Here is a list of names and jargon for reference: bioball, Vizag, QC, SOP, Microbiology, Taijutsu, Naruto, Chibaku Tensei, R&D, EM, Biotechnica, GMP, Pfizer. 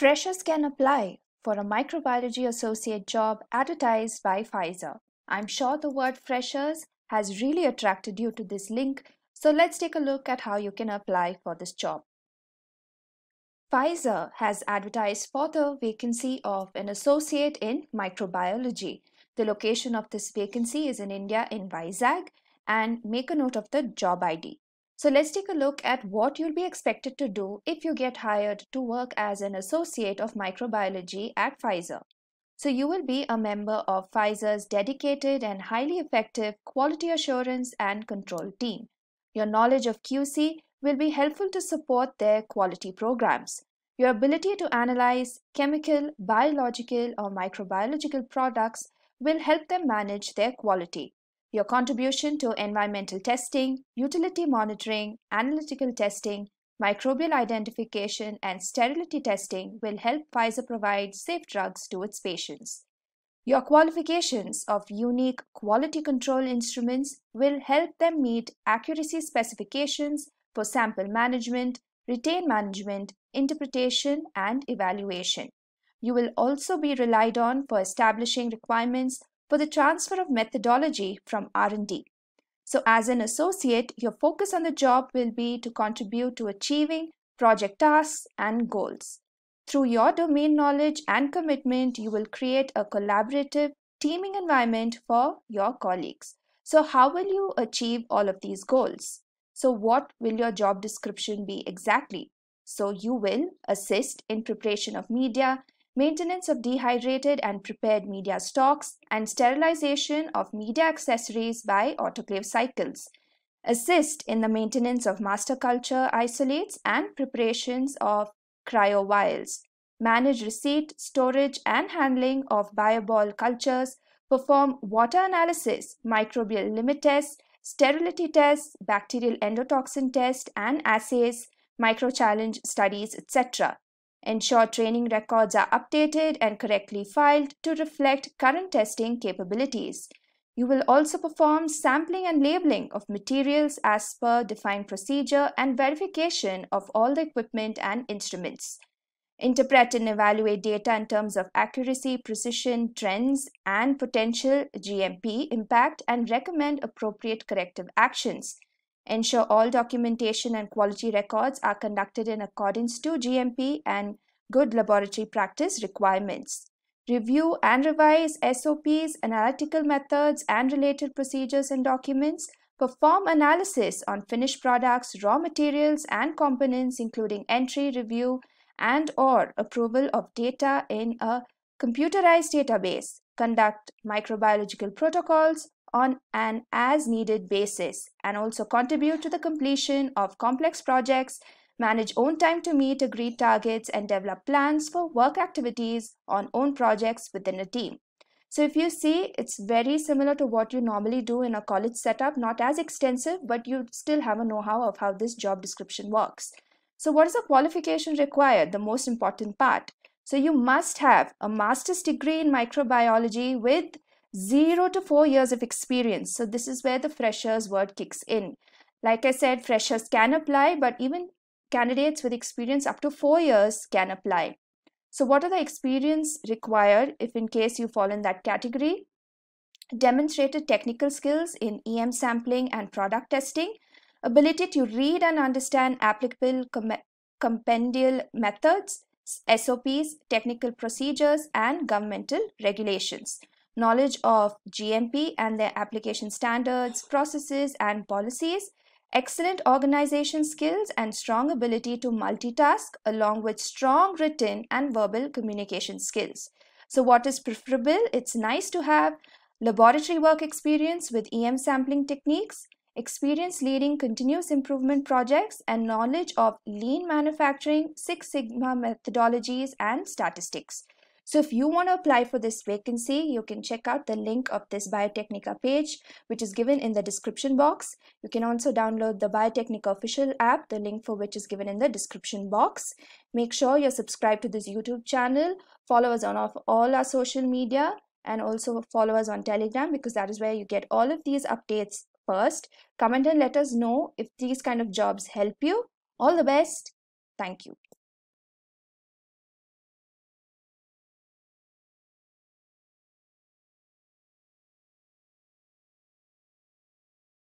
Freshers can apply for a microbiology associate job advertised by Pfizer. I'm sure the word freshers has really attracted you to this link, so let's take a look at how you can apply for this job. Pfizer has advertised for the vacancy of an associate in microbiology. The location of this vacancy is in India in Vizag, and make a note of the job ID. So let's take a look at what you'll be expected to do if you get hired to work as an associate of microbiology at Pfizer. So you will be a member of Pfizer's dedicated and highly effective quality assurance and control team. Your knowledge of QC will be helpful to support their quality programs. Your ability to analyze chemical, biological, or microbiological products will help them manage their quality. Your contribution to environmental testing, utility monitoring, analytical testing, microbial identification, and sterility testing will help Pfizer provide safe drugs to its patients. Your qualifications of unique quality control instruments will help them meet accuracy specifications for sample management, retain management, interpretation, and evaluation. You will also be relied on for establishing requirements for the transfer of methodology from R&D. So as an associate, your focus on the job will be to contribute to achieving project tasks and goals. Through your domain knowledge and commitment, you will create a collaborative teaming environment for your colleagues. So how will you achieve all of these goals? So what will your job description be exactly? So you will assist in preparation of media, maintenance of dehydrated and prepared media stocks, and sterilization of media accessories by autoclave cycles. Assist in the maintenance of master culture isolates and preparations of cryovials. Manage receipt, storage, and handling of bioball cultures. Perform water analysis, microbial limit tests, sterility tests, bacterial endotoxin tests, and assays, microchallenge studies, etc. Ensure training records are updated and correctly filed to reflect current testing capabilities. You will also perform sampling and labeling of materials as per defined procedure and verification of all the equipment and instruments. Interpret and evaluate data in terms of accuracy, precision, trends, and potential GMP impact, and recommend appropriate corrective actions. Ensure all documentation and quality records are conducted in accordance to GMP and good laboratory practice requirements. Review and revise SOPs, analytical methods, and related procedures and documents. Perform analysis on finished products, raw materials, and components, including entry, review, and/or approval of data in a computerized database. Conduct microbiological protocols on an as-needed basis, and also contribute to the completion of complex projects, manage own time to meet agreed targets, and develop plans for work activities on own projects within a team. So if you see, it's very similar to what you normally do in a college setup, not as extensive, but you still have a know-how of how this job description works. So what is the qualification required? The most important part. So you must have a master's degree in microbiology with 0 to 4 years of experience. So this is where the freshers word kicks in. Like I said, freshers can apply, but even candidates with experience up to 4 years can apply. So what are the experience required if in case you fall in that category? Demonstrated technical skills in EM sampling and product testing, ability to read and understand applicable compendial methods, SOPs, technical procedures, and governmental regulations. Knowledge of GMP and their application standards, processes, and policies, excellent organization skills, and strong ability to multitask, along with strong written and verbal communication skills. So what is preferable? It's nice to have laboratory work experience with EM sampling techniques, experience leading continuous improvement projects, and knowledge of lean manufacturing, Six Sigma methodologies, and statistics. So if you want to apply for this vacancy, you can check out the link of this Biotechnica page, which is given in the description box. You can also download the Biotechnica official app, the link for which is given in the description box. Make sure you're subscribed to this YouTube channel, follow us on all our social media, and also follow us on Telegram, because that is where you get all of these updates first. Comment and let us know if these kind of jobs help you. All the best. Thank you.